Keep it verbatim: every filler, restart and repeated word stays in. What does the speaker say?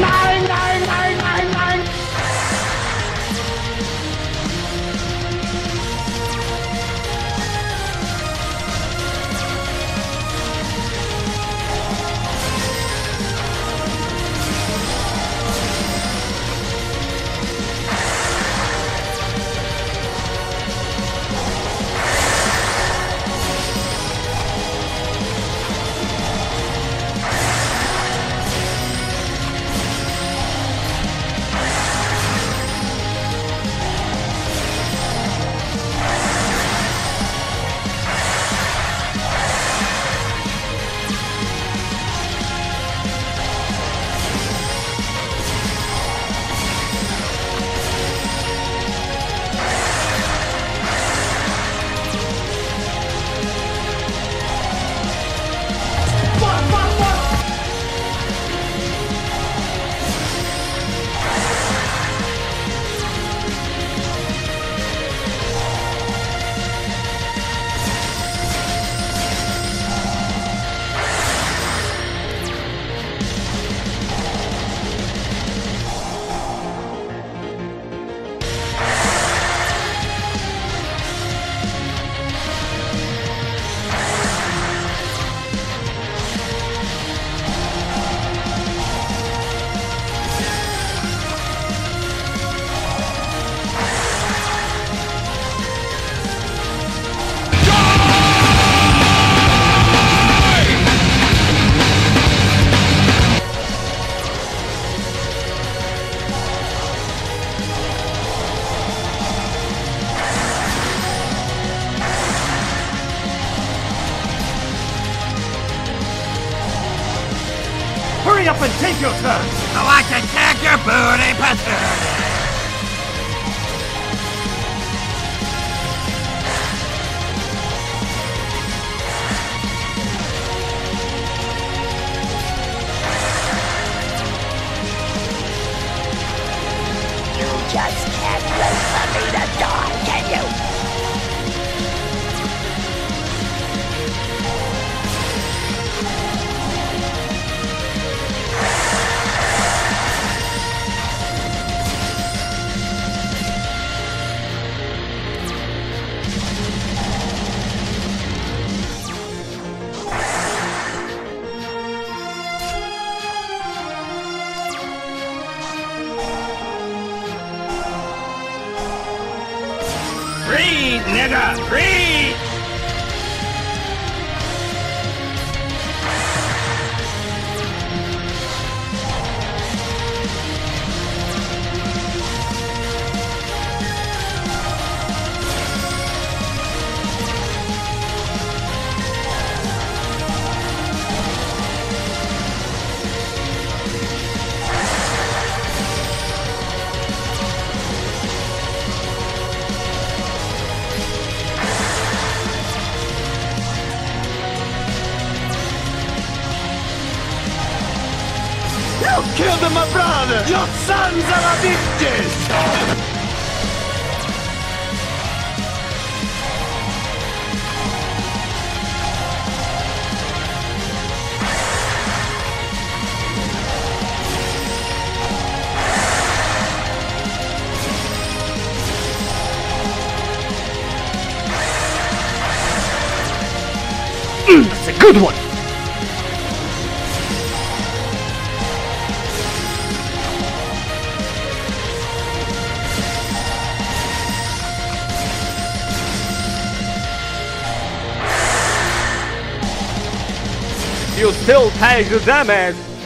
Nein, nein, nein, nein, nein! Hurry up and take your turn! I like to take your booty patootie! You just can't wait for me to die, can you? Read, nigga! Read! You killed my brother! Your sons are bitches! Mm, that's a good one! You still take the damage!